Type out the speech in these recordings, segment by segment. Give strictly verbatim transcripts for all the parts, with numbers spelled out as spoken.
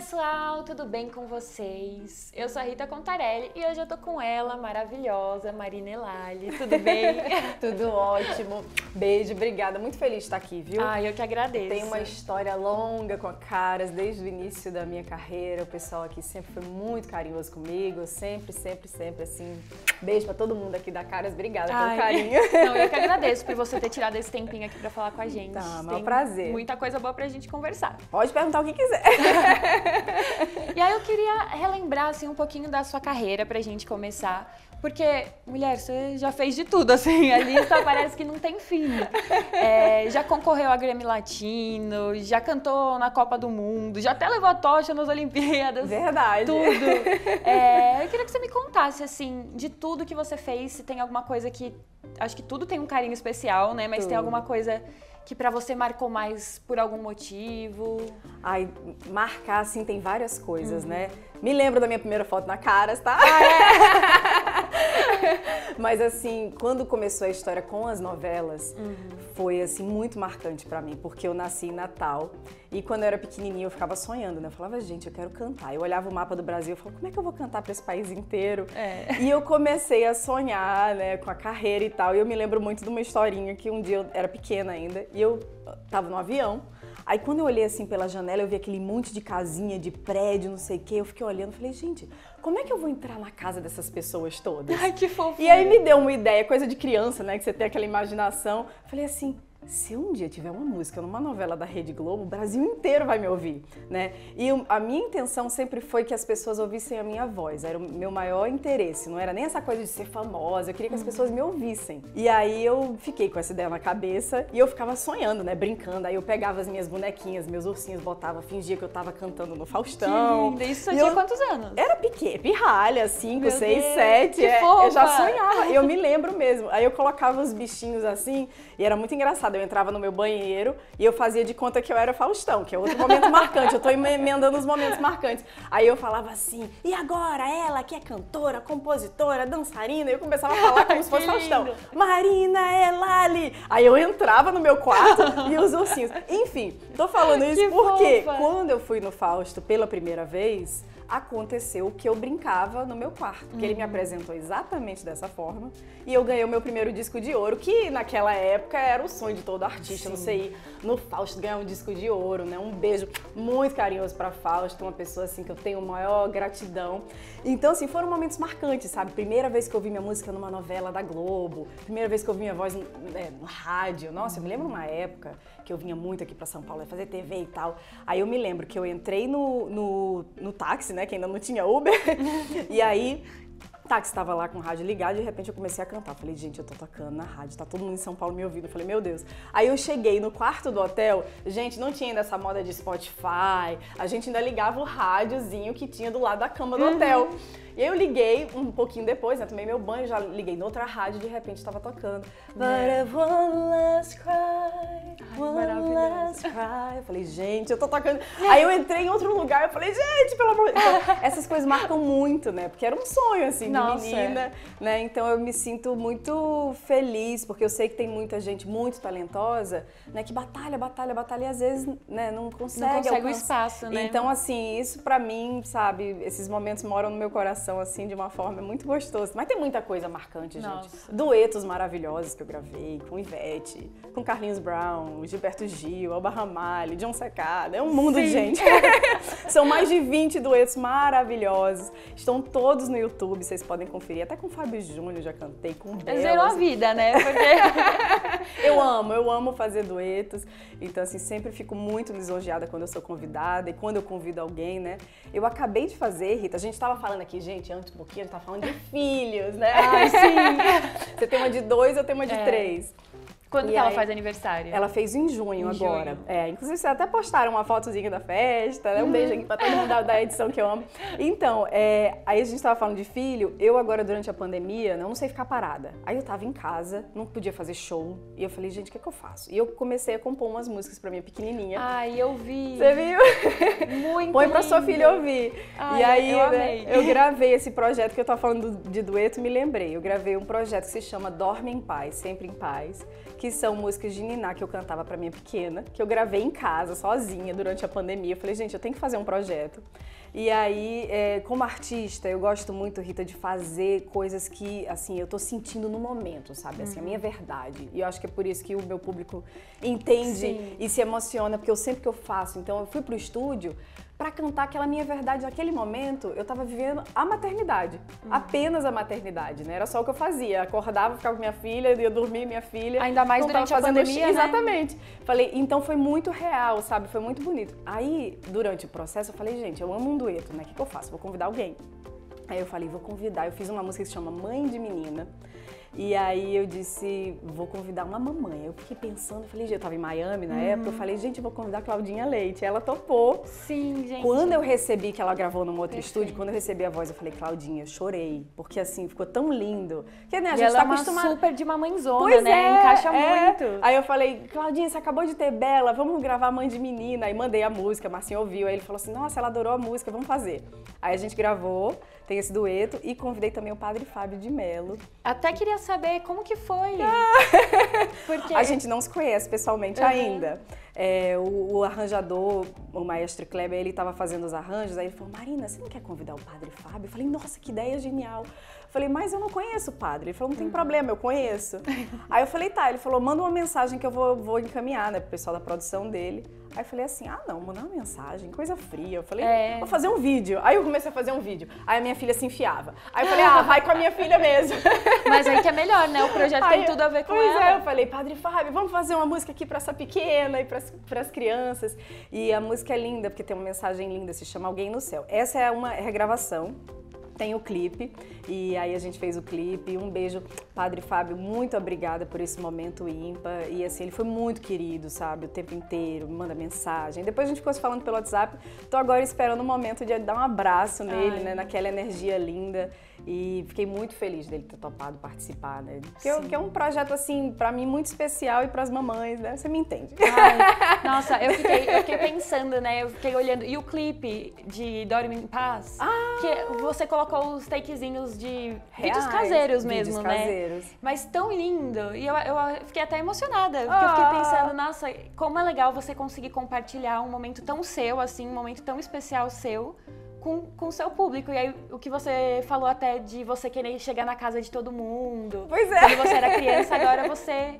pessoal, tudo bem com vocês? Eu sou a Rita Contarelli e hoje eu tô com ela, maravilhosa, Marina Elali. Tudo bem? Tudo ótimo. Beijo, obrigada. Muito feliz de estar aqui, viu? Ah, eu que agradeço. Tem uma história longa com a Caras desde o início da minha carreira. O pessoal aqui sempre foi muito carinhoso comigo. Sempre, sempre, sempre, assim. Beijo pra todo mundo aqui da Caras. Obrigada Ai. pelo carinho. Não, eu que agradeço por você ter tirado esse tempinho aqui pra falar com a gente. Tá, é um prazer. Muita coisa boa pra gente conversar. Pode perguntar o que quiser. E aí eu queria relembrar assim, um pouquinho da sua carreira pra gente começar. Porque, mulher, você já fez de tudo, assim, a lista parece que não tem fim. É, já concorreu a Grammy Latino, já cantou na Copa do Mundo, já até levou a tocha nas Olimpíadas. Verdade. Tudo. É, eu queria que você me contasse, assim, de tudo que você fez, se tem alguma coisa que... Acho que tudo tem um carinho especial, né? Mas tudo. Tem alguma coisa... que pra você marcou mais por algum motivo? Ai, marcar, assim, tem várias coisas, uhum. né? Me lembro da minha primeira foto na Caras, tá? Ah, é? Mas, assim, quando começou a história com as novelas, uhum. foi, assim, muito marcante pra mim, porque eu nasci em Natal e quando eu era pequenininha eu ficava sonhando, né? Eu falava, gente, eu quero cantar. Eu olhava o mapa do Brasil e falava, como é que eu vou cantar pra esse país inteiro? É. E eu comecei a sonhar, né, com a carreira e tal. E eu me lembro muito de uma historinha que um dia eu era pequena ainda, e eu tava no avião, aí quando eu olhei assim pela janela, eu vi aquele monte de casinha, de prédio, não sei o que, eu fiquei olhando e falei, gente, como é que eu vou entrar na casa dessas pessoas todas? Ai, que fofura! E aí me deu uma ideia, coisa de criança, né, que você tem aquela imaginação, falei assim, se um dia tiver uma música numa novela da Rede Globo, o Brasil inteiro vai me ouvir, né? E a minha intenção sempre foi que as pessoas ouvissem a minha voz, era o meu maior interesse, não era nem essa coisa de ser famosa, eu queria que as pessoas me ouvissem. E aí eu fiquei com essa ideia na cabeça e eu ficava sonhando, né, brincando, aí eu pegava as minhas bonequinhas, meus ursinhos, botava, fingia que eu tava cantando no Faustão. Que linda! Isso tinha quantos anos? Era pequena, pirralha, cinco, seis, sete, eu já sonhava, eu me lembro mesmo. Aí eu colocava os bichinhos assim e era muito engraçado. Eu entrava no meu banheiro e eu fazia de conta que eu era Faustão, que é outro momento marcante, eu tô emendando os momentos marcantes. Aí eu falava assim, e agora ela que é cantora, compositora, dançarina, eu começava a falar como se fosse Faustão. Marina Elali! Aí eu entrava no meu quarto e os ursinhos. Enfim, tô falando isso que porque fofa. Quando eu fui no Fausto pela primeira vez, aconteceu que eu brincava no meu quarto, porque uhum. ele me apresentou exatamente dessa forma e eu ganhei o meu primeiro disco de ouro, que naquela época era o sonho de todo artista, Sim. não sei, ir no Fausto ganhar um disco de ouro, né? Um beijo muito carinhoso pra Fausto, uma pessoa assim que eu tenho maior gratidão. Então assim, foram momentos marcantes, sabe? Primeira vez que eu ouvi minha música numa novela da Globo, primeira vez que eu ouvi minha voz no, é, no rádio, nossa, eu me lembro uma época que eu vinha muito aqui pra São Paulo, ia fazer T V e tal, aí eu me lembro que eu entrei no, no, no táxi, né? que ainda não tinha Uber, e aí o táxi estava lá com o rádio ligado e de repente eu comecei a cantar, falei, gente, eu tô tocando na rádio, tá todo mundo em São Paulo me ouvindo, eu falei, meu Deus. Aí eu cheguei no quarto do hotel, gente, não tinha ainda essa moda de Spotify, a gente ainda ligava o rádiozinho que tinha do lado da cama do uhum. hotel. E aí eu liguei um pouquinho depois, né, tomei meu banho, já liguei noutra rádio e de repente estava tocando. But one last cry, one last cry. Eu falei, gente, eu tô tocando. Aí eu entrei em outro lugar e falei, gente, pelo amor de Deus. Então, essas coisas marcam muito, né? Porque era um sonho, assim, de Nossa, menina, é. né? Então eu me sinto muito feliz, porque eu sei que tem muita gente muito talentosa, né? Que batalha, batalha, batalha e às vezes, né, não consegue. Não consegue alcançar o espaço, né? Então, assim, isso pra mim, sabe, esses momentos moram no meu coração. Assim, de uma forma muito gostosa. Mas tem muita coisa marcante, gente. Nossa. Duetos maravilhosos que eu gravei com Ivete, com Carlinhos Brown, Gilberto Gil, Alba Ramalho, Jon Secada. É um mundo Sim. de gente. São mais de vinte duetos maravilhosos. Estão todos no YouTube, vocês podem conferir. Até com o Fábio Júnior já cantei, com Bela. Zerou a vida, né? Porque... eu amo, eu amo fazer duetos. Então, assim, sempre fico muito lisonjeada quando eu sou convidada e quando eu convido alguém, né? Eu acabei de fazer, Rita, a gente tava falando aqui, gente, antes um pouquinho, a gente tá falando de filhos, né? Ai, sim! Você tem uma de dois, eu tenho uma de é. três. Quando e que aí, ela faz aniversário? Ela fez em junho em agora. Junho. É, inclusive, vocês até postaram uma fotozinha da festa, né? Um beijo aqui pra todo mundo da, da edição que eu amo. Então, é, aí a gente tava falando de filho, eu agora, durante a pandemia, não sei ficar parada. Aí eu tava em casa, não podia fazer show, e eu falei, gente, o que é que eu faço? E eu comecei a compor umas músicas pra minha pequenininha. Ai, eu vi! Você viu? Muito Põe lindo. Pra sua filha ouvir. Ai, e aí, eu amei. Né, eu gravei esse projeto que eu tava falando de dueto, me lembrei. Eu gravei um projeto que se chama Dorme em Paz, Sempre em Paz, que são músicas de niná que eu cantava pra minha pequena, que eu gravei em casa, sozinha, durante a pandemia. Eu falei, gente, eu tenho que fazer um projeto. E aí, é, como artista, eu gosto muito, Rita, de fazer coisas que, assim, eu tô sentindo no momento, sabe? Assim, a minha verdade. E eu acho que é por isso que o meu público entende Sim. e se emociona, porque eu sempre que eu faço, então eu fui pro estúdio pra cantar aquela minha verdade. Naquele momento, eu tava vivendo a maternidade, hum. apenas a maternidade, né? Era só o que eu fazia. Acordava, ficava com minha filha, ia dormir minha filha. Ainda mais durante a pandemia, né? Exatamente. Falei, então foi muito real, sabe? Foi muito bonito. Aí, durante o processo, eu falei, gente, eu amo um dueto, né? O que que eu faço? Vou convidar alguém. Aí eu falei, vou convidar. Eu fiz uma música que se chama Mãe de Menina. E aí eu disse, vou convidar uma mamãe. Eu fiquei pensando, falei, gente, eu tava em Miami na uhum. época, eu falei, gente, eu vou convidar a Claudinha Leite. Ela topou. Sim, gente. Quando eu recebi, que ela gravou num outro Perfeito. estúdio, quando eu recebi a voz, eu falei, Claudinha, eu chorei. Porque assim, ficou tão lindo. Porque, né, a gente ela tá acostumada... é uma super de mamãezona, pois né? É, encaixa é. muito. Aí eu falei, Claudinha, você acabou de ter Bela, vamos gravar Mãe de Menina. Aí mandei a música, o Marcinho ouviu. Aí ele falou assim, nossa, ela adorou a música, vamos fazer. Aí a gente gravou, tem esse dueto, e convidei também o Padre Fábio de Melo. Até queria saber como que foi. Porque... a gente não se conhece pessoalmente uhum. ainda. É, o, o arranjador, o maestro Kleber, ele estava fazendo os arranjos, aí ele falou, Marina, você não quer convidar o Padre Fábio? Eu falei, nossa, que ideia genial. Eu falei, mas eu não conheço o padre. Ele falou, não tem uhum. problema, eu conheço. Aí eu falei, tá. Ele falou, manda uma mensagem que eu vou, vou encaminhar, né, pro pessoal da produção dele. Aí eu falei assim, ah não, mandar uma mensagem, coisa fria. Eu falei, é. vou fazer um vídeo. Aí eu comecei a fazer um vídeo. Aí a minha filha se enfiava. Aí eu falei, ah, vai com a minha filha mesmo. Mas aí que é melhor, né? O projeto aí, tem tudo a ver com pois ela. Pois é, eu falei, Padre Fábio, vamos fazer uma música aqui pra essa pequena e pras, pras crianças. E a música é linda, porque tem uma mensagem linda, se chama Alguém no Céu. Essa é uma regravação. Tem o clipe, e aí a gente fez o clipe. Um beijo, Padre Fábio, muito obrigada por esse momento ímpar. E assim, ele foi muito querido, sabe, o tempo inteiro, me manda mensagem. Depois a gente ficou se falando pelo WhatsApp. Tô agora esperando o momento de dar um abraço nele, Ai. né, naquela energia linda. E fiquei muito feliz dele ter topado participar, né? Que, eu, que é um projeto, assim, pra mim muito especial e pras mamães, né? Você me entende. Ai, nossa, eu fiquei, eu fiquei pensando, né? Eu fiquei olhando. E o clipe de Dorme em Paz? Ah, que você colocou os takezinhos de reais, vídeos caseiros mesmo, vídeos né? caseiros. Mas tão lindo. E eu, eu fiquei até emocionada. Porque ah. eu fiquei pensando, nossa, como é legal você conseguir compartilhar um momento tão seu, assim, um momento tão especial seu. Com o seu público. E aí, o que você falou até de você querer chegar na casa de todo mundo. Pois é. Quando você era criança, agora você...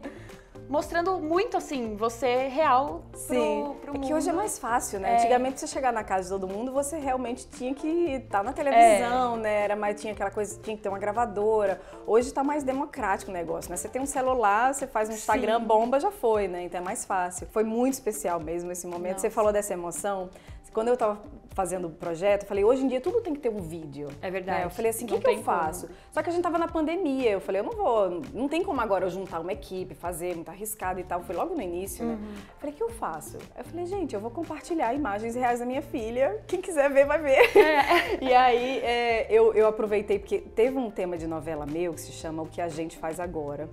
mostrando muito, assim, você real Sim. pro, pro mundo. É que hoje é mais fácil, né? É. Antigamente, pra você chegar na casa de todo mundo, você realmente tinha que estar na televisão, é. né? Era mais, tinha aquela coisa, tinha que ter uma gravadora. Hoje tá mais democrático o negócio, né? Você tem um celular, você faz um Instagram, Sim. bomba, já foi, né? Então é mais fácil. Foi muito especial mesmo esse momento. Nossa. Você falou dessa emoção. Quando eu tava fazendo o projeto, eu falei, hoje em dia tudo tem que ter um vídeo. É verdade. É, eu falei assim, o que, que eu faço? Como. Só que a gente tava na pandemia. Eu falei, eu não vou, não tem como agora eu juntar uma equipe, fazer, muita arriscado e tal, foi logo no início, uhum. né? Falei, o que eu faço? Eu falei, gente, eu vou compartilhar imagens reais da minha filha, quem quiser ver, vai ver. É. E aí, é, eu, eu aproveitei, porque teve um tema de novela meu que se chama O Que A Gente Faz Agora,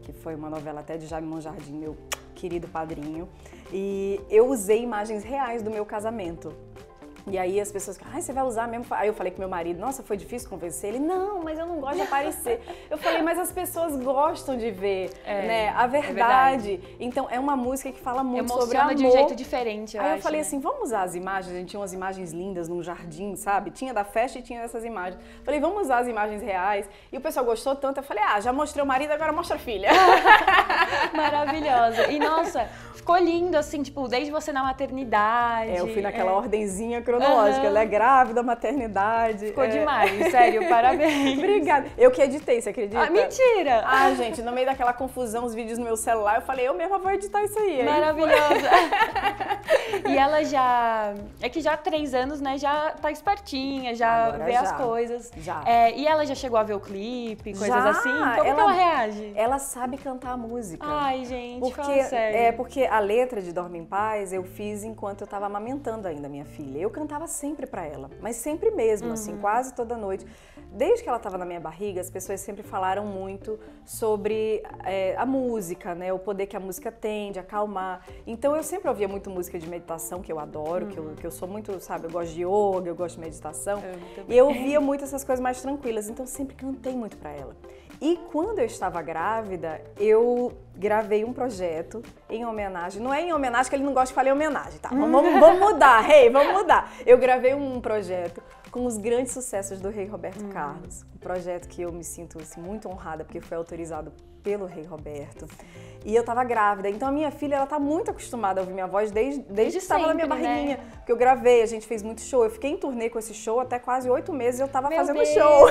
que foi uma novela até de Jaime Monjardim, meu querido padrinho, e eu usei imagens reais do meu casamento. E aí as pessoas falam, ah, você vai usar mesmo? Aí eu falei com meu marido, nossa, foi difícil convencer ele. Não, mas eu não gosto de aparecer. Eu falei, mas as pessoas gostam de ver é, né, a verdade. É verdade. Então é uma música que fala muito Emociona sobre amor. Emociona de um jeito diferente, eu Aí acho, eu falei né? assim, vamos usar as imagens. A gente tinha umas imagens lindas num jardim, sabe? Tinha da festa e tinha dessas imagens. Eu falei, vamos usar as imagens reais. E o pessoal gostou tanto, eu falei, ah, já mostrei o marido, agora mostra a filha. Maravilhosa. E nossa, ficou lindo assim, tipo, desde você na maternidade. É, eu fui naquela é. ordenzinha que Uhum. Ela é grávida, maternidade. Ficou é. demais, sério, parabéns. Obrigada. Eu que editei, você acredita? Ah, mentira! Ah, gente, no meio daquela confusão, os vídeos no meu celular, eu falei, eu mesma vou editar isso aí. Maravilhosa. E ela já... É que já há três anos, né, já tá espertinha, já Agora vê já. as coisas. Já. É, e ela já chegou a ver o clipe, coisas já. assim? Como ela, que ela reage? Ela sabe cantar a música. Ai, gente, porque, fala sério. É, porque a letra de Dorme em Paz eu fiz enquanto eu tava amamentando ainda minha filha. Eu cantava sempre pra ela, mas sempre mesmo, uhum. assim, quase toda noite. Desde que ela tava na minha barriga, as pessoas sempre falaram muito sobre é, a música, né? O poder que a música tem de acalmar. Então eu sempre ouvia muito música de meditação, que eu adoro, uhum. que, eu, que eu sou muito, sabe? Eu gosto de yoga, eu gosto de meditação. Eu e eu ouvia muito essas coisas mais tranquilas, então eu sempre cantei muito pra ela. E quando eu estava grávida, eu gravei um projeto em homenagem. Não é em homenagem, que ele não gosta de falar em homenagem, tá? Vamos, vamos mudar, hey, vamos mudar. Eu gravei um projeto com os grandes sucessos do Rei Roberto hum. Carlos. Um projeto que eu me sinto assim, muito honrada, porque foi autorizado pelo Rei Roberto. E eu tava grávida, então a minha filha, ela tá muito acostumada a ouvir minha voz desde, desde, desde que estava na minha barriguinha. Né? Porque eu gravei, a gente fez muito show, eu fiquei em turnê com esse show até quase oito meses, eu tava Meu fazendo Deus. Show.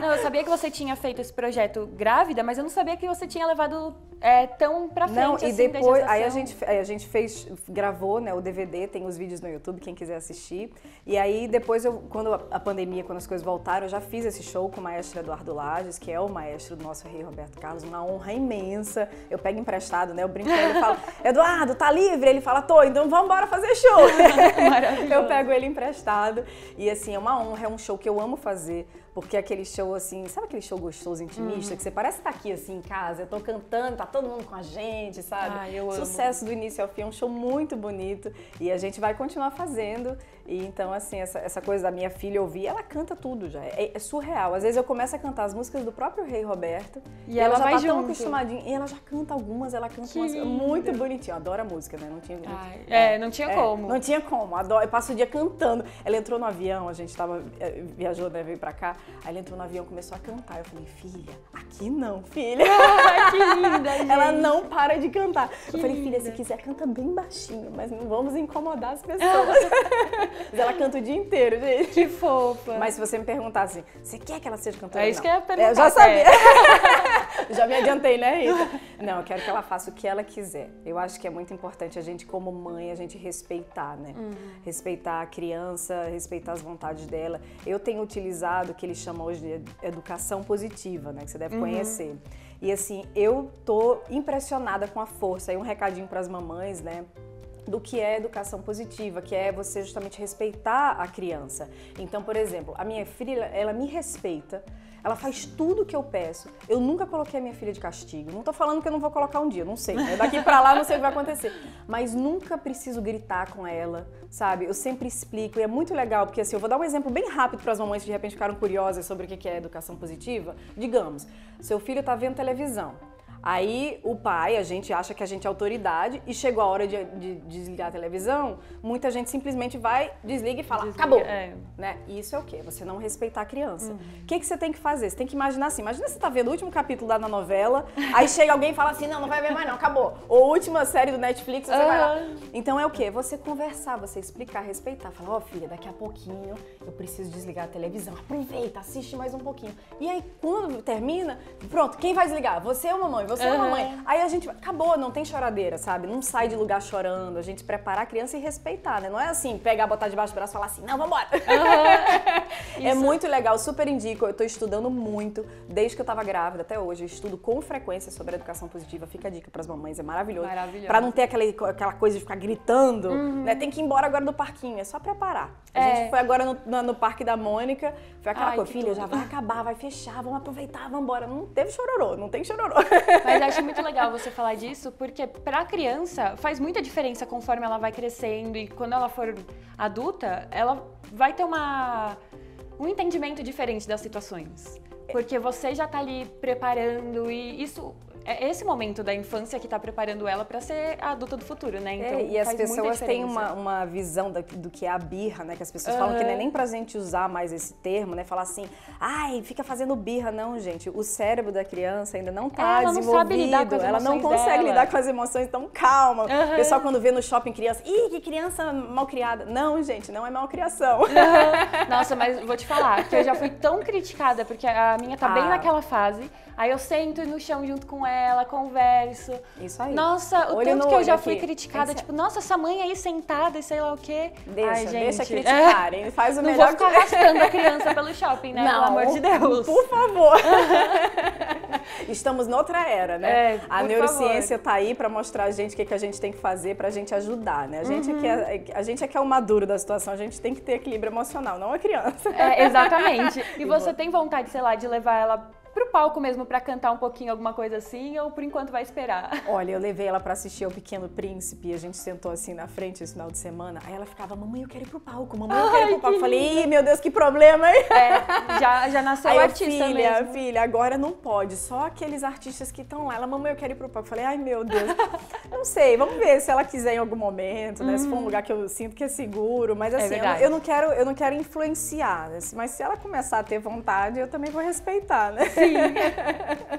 Não, eu sabia que você tinha feito esse projeto grávida, mas eu não sabia que você tinha levado é, tão pra frente. Não, assim, e depois, aí a gente, aí a gente fez, gravou, né, o D V D, tem os vídeos no YouTube, quem quiser assistir. E aí depois, eu, quando a pandemia, quando as coisas voltaram, eu já fiz esse show com o maestro Eduardo Lages, que é o maestro do nosso Rei Roberto Carlos, uma honra imensa. Eu pego emprestado, né? Eu brinco com ele e falo, Eduardo, tá livre? Ele fala, tô, então vamos embora fazer show. Eu pego ele emprestado. E assim, é uma honra, é um show que eu amo fazer. Porque aquele show, assim, sabe aquele show gostoso, intimista? Uhum. Que você parece estar aqui, assim, em casa. Eu tô cantando, tá todo mundo com a gente, sabe? Ah, eu Sucesso amo. Do início ao fim, é um show muito bonito. E a gente vai continuar fazendo. E então, assim, essa, essa coisa da minha filha ouvir, ela canta tudo já. É, é surreal. Às vezes eu começo a cantar as músicas do próprio Rei Roberto. E, e ela, ela já vai tá junto. Tão acostumadinha. E ela já canta algumas, ela canta que umas. Lindo. Muito bonitinho. Eu adoro a música, né? Não tinha, não, Ai, é, não tinha é, como. Não tinha como. Adoro. Eu passo o dia cantando. Ela entrou no avião, a gente tava, viajou, né? Veio pra cá. Aí ela entrou no avião e começou a cantar. Eu falei, filha, aqui não, filha. Ah, que linda, gente. Ela não para de cantar. Que eu falei, filha, linda. Se quiser, canta bem baixinho, mas não vamos incomodar as pessoas. Mas ela canta o dia inteiro, gente. Que fofa. Mas se você me perguntasse, assim, você quer que ela seja cantora? É isso não. que eu ia perguntar. Eu já sabia. É. Já me adiantei, né, Rita? Não, eu quero que ela faça o que ela quiser. Eu acho que é muito importante a gente, como mãe, a gente respeitar, né? Uhum. Respeitar a criança, respeitar as vontades dela. Eu tenho utilizado que ele chama hoje de educação positiva, né? Que você deve uhum. conhecer. E assim, eu tô impressionada com a força. E um recadinho para as mamães, né? Do que é educação positiva, que é você justamente respeitar a criança. Então, por exemplo, a minha filha, ela me respeita, ela faz tudo que eu peço. Eu nunca coloquei a minha filha de castigo. Não tô falando que eu não vou colocar um dia, não sei. Né? Daqui pra lá, não sei o que vai acontecer. Mas nunca preciso gritar com ela, sabe? Eu sempre explico. E é muito legal, porque assim, eu vou dar um exemplo bem rápido pras mamães que de repente ficaram curiosas sobre o que é educação positiva. Digamos, seu filho tá vendo televisão. Aí o pai, a gente acha que a gente é autoridade e chegou a hora de, de, de desligar a televisão, muita gente simplesmente vai, desliga e fala, desliga, acabou. É. Né? E isso é o quê? Você não respeitar a criança. Uhum. O que, que você tem que fazer? Você tem que imaginar assim, imagina você tá vendo o último capítulo da novela, aí chega alguém e fala assim, não, não vai ver mais não, acabou. Ou última série do Netflix, você uhum. vai lá. Então é o quê? Você conversar, você explicar, respeitar. Falar, ó, oh, filha, daqui a pouquinho eu preciso desligar a televisão, aproveita, assiste mais um pouquinho. E aí quando termina, pronto, quem vai desligar? Você ou mamãe? Você Você é uhum. mamãe. Aí a gente, acabou, não tem choradeira, sabe? Não sai de lugar chorando. A gente prepara a criança e respeitar, né? Não é assim, pegar, botar debaixo do braço e falar assim, não, vambora. Uhum. É muito legal, super indico. Eu tô estudando muito, desde que eu tava grávida até hoje. Eu estudo com frequência sobre a educação positiva. Fica a dica pras mamães, é maravilhoso. Maravilhoso. Pra não ter aquela, aquela coisa de ficar gritando, uhum. né? Tem que ir embora agora do parquinho, é só preparar. A é. gente foi agora no, no, no Parque da Mônica, foi aquela Ai, coisa, filha, já vai acabar, vai fechar, vamos aproveitar, vambora. Não teve chororô, não tem chororô. Mas acho muito legal você falar disso, porque pra criança faz muita diferença conforme ela vai crescendo e quando ela for adulta, ela vai ter uma, um entendimento diferente das situações. Porque você já tá ali preparando e isso... É esse momento da infância que está preparando ela para ser a adulta do futuro, né? Então, é, e as pessoas têm uma, uma visão da, do que é a birra, né? Que as pessoas uhum. falam que não é nem pra gente usar mais esse termo, né? Falar assim, ai, fica fazendo birra. Não, gente, o cérebro da criança ainda não tá ela desenvolvido. Ela não sabe lidar com as Ela não consegue dela. lidar com as emoções, então calma. Uhum. O pessoal quando vê no shopping criança, ih, que criança mal criada. Não, gente, não é malcriação. Uhum. Nossa, mas vou te falar que eu já fui tão criticada, porque a minha tá ah. bem naquela fase. Aí eu sento no chão junto com ela. Ela, converso. Isso aí. Nossa, o olho tanto que eu já fui aqui. criticada, Pensa. tipo, nossa, essa mãe aí sentada e sei lá o quê. Deixa, Ai, gente. deixa criticarem, faz o não melhor. Não vou ficar que... arrastando a criança pelo shopping, né? Não, pelo amor de Deus. Por favor. Estamos noutra era, né? É, a neurociência favor. tá aí pra mostrar a gente o que, que a gente tem que fazer pra gente ajudar, né? A gente, uhum. é que é, a gente é que é o maduro da situação, a gente tem que ter equilíbrio emocional, não a criança. É, exatamente. E, e você boa. tem vontade, sei lá, de levar ela pro palco mesmo, pra cantar um pouquinho, alguma coisa assim, ou por enquanto vai esperar? Olha, eu levei ela pra assistir ao Pequeno Príncipe, e a gente sentou assim na frente esse final de semana, aí ela ficava, mamãe, eu quero ir pro palco, mamãe, eu quero Ai, ir pro palco. Eu falei, ih, meu Deus, que problema, hein? É, já, já nasceu aí, artista filha, mesmo. Filha, agora não pode, só aqueles artistas que estão lá. Ela, mamãe, eu quero ir pro palco. Eu falei, ai, meu Deus, não sei, vamos ver se ela quiser em algum momento, né? Uhum. Se for um lugar que eu sinto que é seguro, mas assim, é eu, não, eu, não quero, eu não quero influenciar, né? Mas se ela começar a ter vontade, eu também vou respeitar, né? Sim.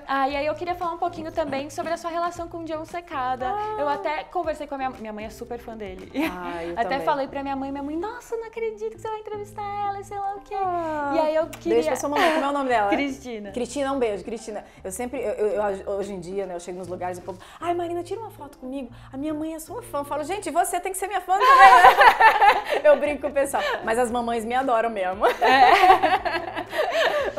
Ah, e aí eu queria falar um pouquinho também sobre a sua relação com o Jon Secada. Ah. Eu até conversei com a minha mãe, minha mãe é super fã dele. Ah, eu até também. Falei pra minha mãe, minha mãe, nossa, não acredito que você vai entrevistar ela, sei lá o quê. Ah. E aí eu queria... Beijo pra sua mamãe, como é o nome dela? Cristina. Cristina, um beijo, Cristina. Eu sempre, eu, eu, hoje em dia, né, eu chego nos lugares e falo, ai, Marina, tira uma foto comigo, a minha mãe é sua fã. Eu falo, gente, você tem que ser minha fã também, né? Eu brinco com o pessoal, mas as mamães me adoram mesmo. É.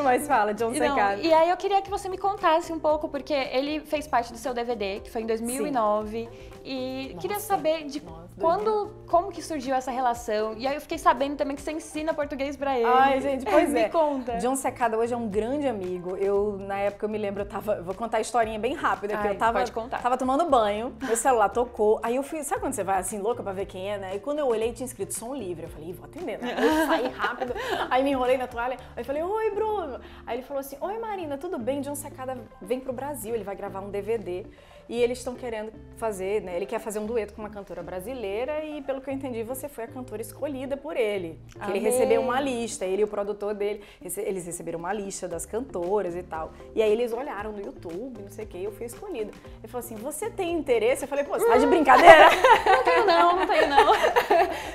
Mas fala, Jon Secada. E aí eu queria que você me contasse um pouco, porque ele fez parte do seu D V D, que foi em dois mil e nove. Sim. E nossa, queria saber de nossa, quando, como que surgiu essa relação. E aí eu fiquei sabendo também que você ensina português pra ele. Ai, gente, pois é. Me conta. Jon Secada hoje é um grande amigo. Eu, na época, eu me lembro, eu tava, vou contar a historinha bem rápida, que eu tava, pode contar. Tava tomando banho, meu celular tocou, aí eu fui, sabe quando você vai assim, louca pra ver quem é, né? E quando eu olhei, tinha escrito som livre, eu falei, vou atender, né? Eu saí rápido, aí me enrolei na toalha, aí falei, oi, Bruno. Aí ele falou assim, oi, Marina, tudo bem? Jon Secada vem pro Brasil, ele vai gravar um D V D. E eles estão querendo fazer, né? Ele quer fazer um dueto com uma cantora brasileira e, pelo que eu entendi, você foi a cantora escolhida por ele. Que ele recebeu uma lista, ele e o produtor dele, eles receberam uma lista das cantoras e tal. E aí eles olharam no YouTube, não sei o que, eu fui escolhida. Ele falou assim, você tem interesse? Eu falei, pô, você tá de brincadeira? Não tenho não, não tenho não.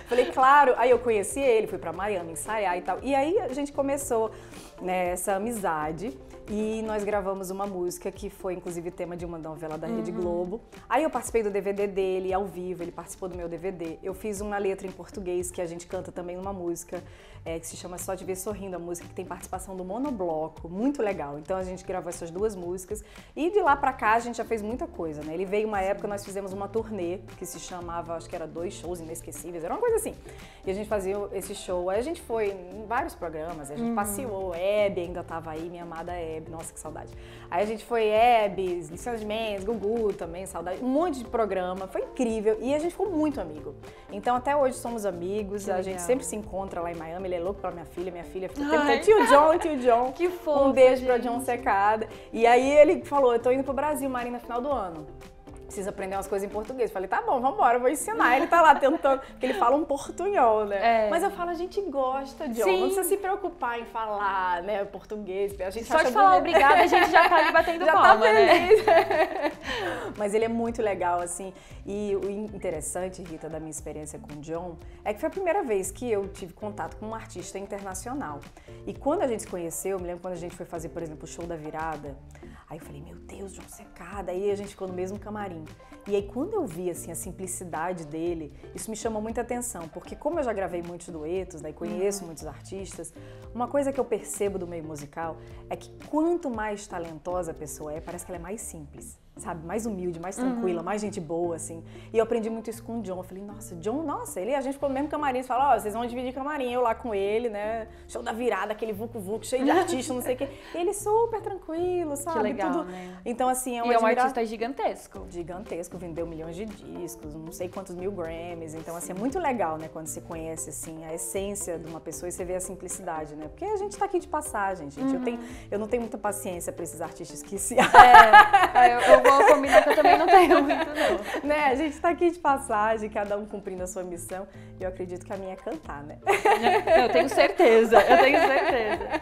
Falei, claro. Aí eu conheci ele, fui pra Miami ensaiar e tal. E aí a gente começou, né, essa amizade. E nós gravamos uma música que foi, inclusive, tema de uma novela da Rede Globo. Aí eu participei do D V D dele, ao vivo, ele participou do meu D V D. Eu fiz uma letra em português, que a gente canta também numa música, é, que se chama Só de Ver Sorrindo, a música que tem participação do Monobloco, muito legal. Então a gente gravou essas duas músicas. E de lá pra cá a gente já fez muita coisa, né? Ele veio uma época, nós fizemos uma turnê, que se chamava, acho que era dois shows inesquecíveis, era uma coisa assim. E a gente fazia esse show, aí a gente foi em vários programas, a gente uhum. passeou, Hebe ainda tava aí, minha amada Hebe. Nossa, que saudade. Aí a gente foi Hebe, Licença de Mendes, Gugu também, saudade. Um monte de programa, foi incrível. E a gente ficou muito amigo. Então até hoje somos amigos, que a legal. Gente sempre se encontra lá em Miami. Ele é louco pra minha filha, minha filha fica sempre com tio John, tio John. Que fofo, um beijo gente. Pra Jon Secada. E aí ele falou, eu tô indo pro Brasil, Marina, no final do ano. Precisa aprender umas coisas em português. Falei, tá bom, vambora, eu vou ensinar. Ele tá lá tentando, porque ele fala um portunhol, né? É. Mas eu falo, a gente gosta, John. Sim. Não precisa se preocupar em falar, né, português. A gente só acha de falar bonito. Obrigada, a gente já tá ali batendo já palma, tá feliz, né? Mas ele é muito legal, assim. E o interessante, Rita, da minha experiência com o John, é que foi a primeira vez que eu tive contato com um artista internacional. E quando a gente se conheceu, eu me lembro quando a gente foi fazer, por exemplo, o Show da Virada, aí eu falei, meu Deus, Jon Secada. Aí a gente ficou no mesmo camarim. E aí quando eu vi assim, a simplicidade dele, isso me chamou muita atenção, porque como eu já gravei muitos duetos, né, e conheço muitos artistas, uma coisa que eu percebo do meio musical é que quanto mais talentosa a pessoa é, parece que ela é mais simples, sabe? Mais humilde, mais tranquila, uhum. mais gente boa, assim. E eu aprendi muito isso com o John. Eu falei, nossa, John, nossa, ele, a gente ficou no mesmo camarim. Você fala, ó, oh, vocês vão dividir camarim, eu lá com ele, né? Show da Virada, aquele vucu-vucu, cheio de artista, não sei o quê. E ele super tranquilo, sabe? Que legal, tudo. Né? Então, assim, é um E admira... é um artista gigantesco. Gigantesco, vendeu milhões de discos, não sei quantos mil Grammys. Então, assim, é muito legal, né? Quando você conhece, assim, a essência de uma pessoa e você vê a simplicidade, né? Porque a gente tá aqui de passagem, gente. Uhum. Eu, tenho, eu não tenho muita paciência pra esses artistas que se... É, eu, eu vou combinar que eu também não tenho muito, não. Né? A gente tá aqui de passagem, cada um cumprindo a sua missão. E eu acredito que a minha é cantar, né? Eu tenho certeza, eu tenho certeza.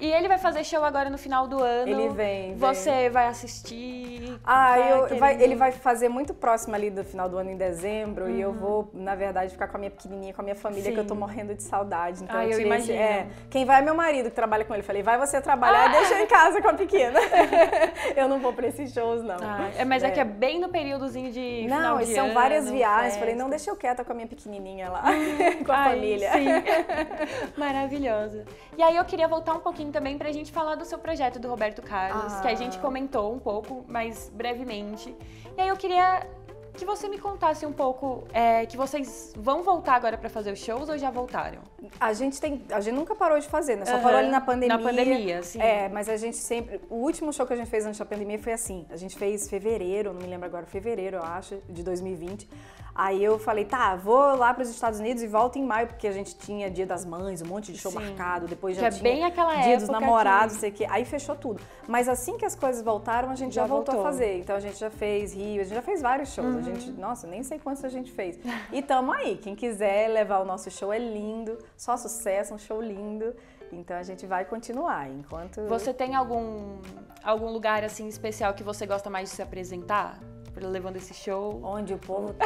E ele vai fazer show agora no final do ano. Ele vem, vem. Você vai assistir? Ah, vai eu, vai, ele vai fazer muito próximo ali do final do ano, em dezembro. Uhum. E eu vou, na verdade, ficar com a minha pequenininha, com a minha família, Sim. que eu tô morrendo de saudade. Então, ah, eu, eu imagino. Esse, é, quem vai é meu marido, que trabalha com ele. Falei, vai você trabalhar ah. e deixa eu em casa com a pequena. Eu não vou pra esses shows, não. Ah, é, mas é. é que é bem no períodozinho de não, final de são ano, várias viagens. Falei, não, deixa eu quieta com a minha pequenininha lá, com a Ai, família. Sim. Maravilhosa. E aí eu queria voltar um pouquinho também pra gente falar do seu projeto do Roberto Carlos, ah. que a gente comentou um pouco, mas brevemente. E aí eu queria que você me contasse um pouco, é, que vocês vão voltar agora para fazer os shows ou já voltaram? A gente tem, a gente nunca parou de fazer, né? Só uhum. parou ali na pandemia. Na pandemia, sim. É, mas a gente sempre, o último show que a gente fez antes da pandemia foi assim, a gente fez fevereiro, não me lembro agora, fevereiro, eu acho, de dois mil e vinte. Aí eu falei, tá, vou lá para os Estados Unidos e volto em maio, porque a gente tinha Dia das Mães, um monte de show Sim. marcado, depois já, já tinha bem aquela Dia época dos Namorados, que... sei que, aí fechou tudo. Mas assim que as coisas voltaram, a gente já, já voltou, voltou a fazer. Então a gente já fez Rio, a gente já fez vários shows. Uhum. A gente, nossa, nem sei quantos a gente fez. E tamo aí, quem quiser levar o nosso show é lindo, só sucesso, um show lindo. Então a gente vai continuar enquanto... Você tem algum, algum lugar assim especial que você gosta mais de se apresentar? Levando esse show. Onde o povo tá.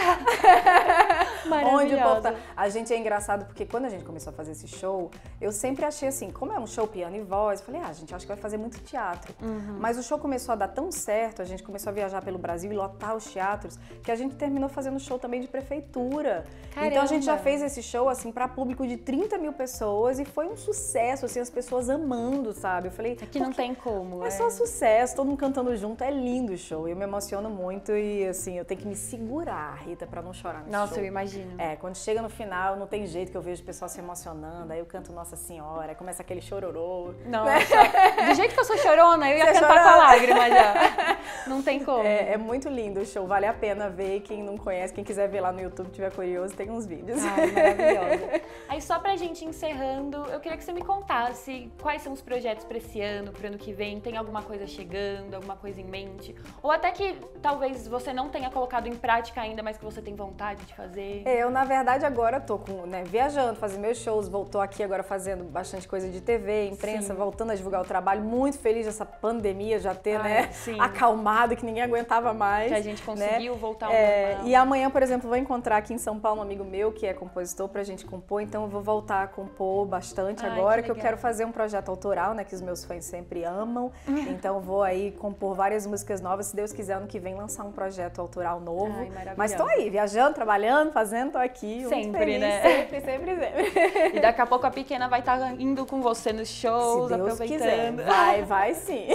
Onde o povo tá. A gente é engraçado porque quando a gente começou a fazer esse show, eu sempre achei assim, como é um show piano e voz, eu falei, ah, gente, acho que vai fazer muito teatro. Uhum. Mas o show começou a dar tão certo, a gente começou a viajar pelo Brasil e lotar os teatros, que a gente terminou fazendo show também de prefeitura. Caramba. Então a gente já fez esse show, assim, pra público de trinta mil pessoas e foi um sucesso, assim, as pessoas amando, sabe? Eu falei... Aqui não tem como. É, é só sucesso, todo mundo cantando junto, é lindo o show, eu me emociono muito. E assim, eu tenho que me segurar, Rita, pra não chorar nesse Nossa, show. Eu imagino. É, quando chega no final, não tem jeito, que eu vejo o pessoal se emocionando, aí eu canto Nossa Senhora, aí começa aquele chororô. Não, né? só... do jeito que eu sou chorona, eu ia Você cantar chorou? Com a lágrima já. Não tem como. É, é muito lindo o show, vale a pena ver, quem não conhece, quem quiser ver lá no YouTube, tiver curioso, tem uns vídeos. Ai, maravilhosa. Aí só pra gente encerrando, eu queria que você me contasse quais são os projetos pra esse ano, pro ano que vem, tem alguma coisa chegando, alguma coisa em mente? Ou até que talvez você não tenha colocado em prática ainda, mas que você tem vontade de fazer? Eu, na verdade, agora tô com, né, viajando, fazendo meus shows, voltou aqui agora fazendo bastante coisa de T V, imprensa, Sim. voltando a divulgar o trabalho, muito feliz dessa pandemia já ter, Ai, né, sim. acalmado, que ninguém aguentava mais. Que a gente conseguiu, né, voltar ao é, normal. E amanhã, por exemplo, vou encontrar aqui em São Paulo um amigo meu que é compositor pra gente compor, então eu vou voltar a compor bastante Ai, agora, que, que eu quero fazer um projeto autoral, né, que os meus fãs sempre amam, então vou aí compor várias músicas novas, se Deus quiser, ano que vem lançar um projeto autoral novo. Ai, mas tô aí, viajando, trabalhando, fazendo, tô aqui. Sempre, feliz, né? Sempre, sempre, sempre. E daqui a pouco a pequena vai estar indo com você nos shows, Se Deus aproveitando. Quiser. Vai, vai sim.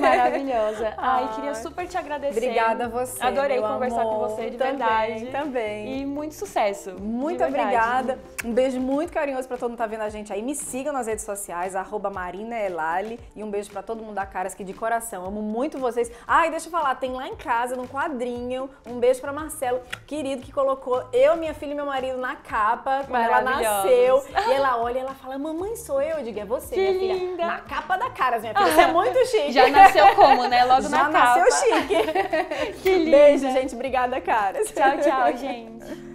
Maravilhosa. Ai, Ai, queria super te agradecer. Obrigada a você. Adorei conversar amor, com você, de também, verdade. Também. E muito sucesso. Muito obrigada. Um beijo muito carinhoso pra todo mundo que tá vendo a gente aí. Me sigam nas redes sociais, arroba Marina Elali. E um beijo pra todo mundo da Caras, que de coração, amo muito vocês. Ai, deixa eu falar, tem lá em casa, num quadrinho, um beijo pra Marcelo, querido, que colocou eu, minha filha e meu marido na capa, quando ela nasceu, e ela olha e ela fala, mamãe, sou eu, eu digo, é você, que minha linda. Filha, na capa da Caras, minha filha, ah, você é muito chique. Já nasceu como, né? Logo já na capa. Já nasceu chique. Que lindo. Beijo, gente, obrigada, Caras. Tchau, tchau, gente.